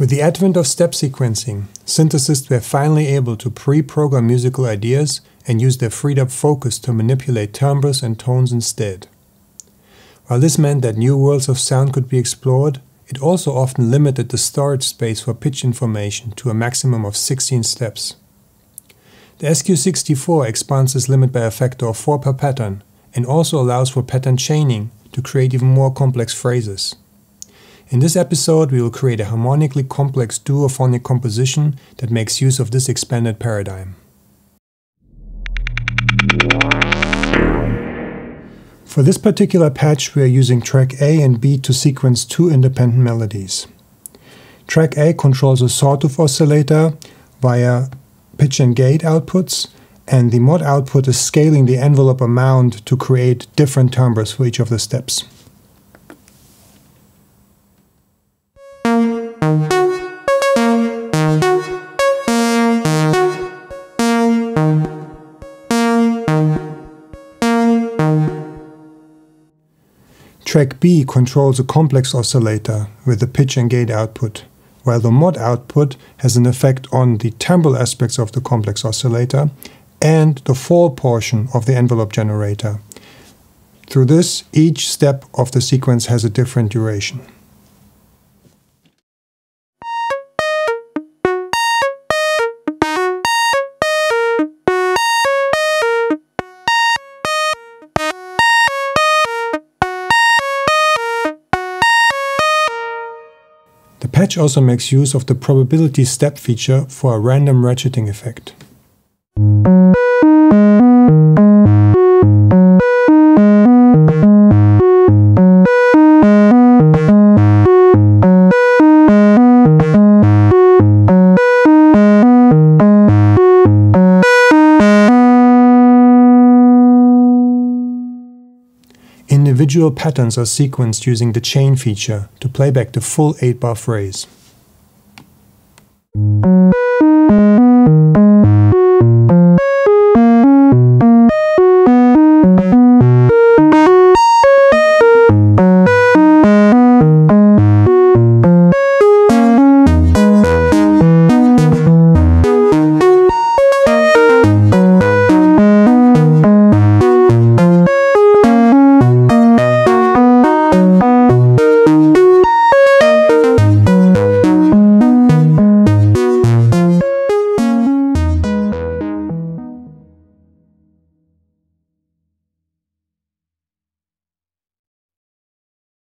With the advent of step sequencing, synthesists were finally able to pre-program musical ideas and use their freed-up focus to manipulate timbres and tones instead. While this meant that new worlds of sound could be explored, it also often limited the storage space for pitch information to a maximum of 16 steps. The SQ-64 expands this limit by a factor of 4 per pattern, and also allows for pattern chaining to create even more complex phrases. In this episode, we will create a harmonically complex duophonic composition that makes use of this expanded paradigm. For this particular patch, we are using track A and B to sequence 2 independent melodies. Track A controls a sawtooth oscillator via pitch and gate outputs, and the mod output is scaling the envelope amount to create different timbres for each of the steps. Track B controls a complex oscillator with the pitch and gate output, while the mod output has an effect on the timbral aspects of the complex oscillator and the fall portion of the envelope generator. Through this, each step of the sequence has a different duration. The patch also makes use of the probability step feature for a random ratcheting effect. Individual patterns are sequenced using the chain feature to play back the full 8-bar phrase.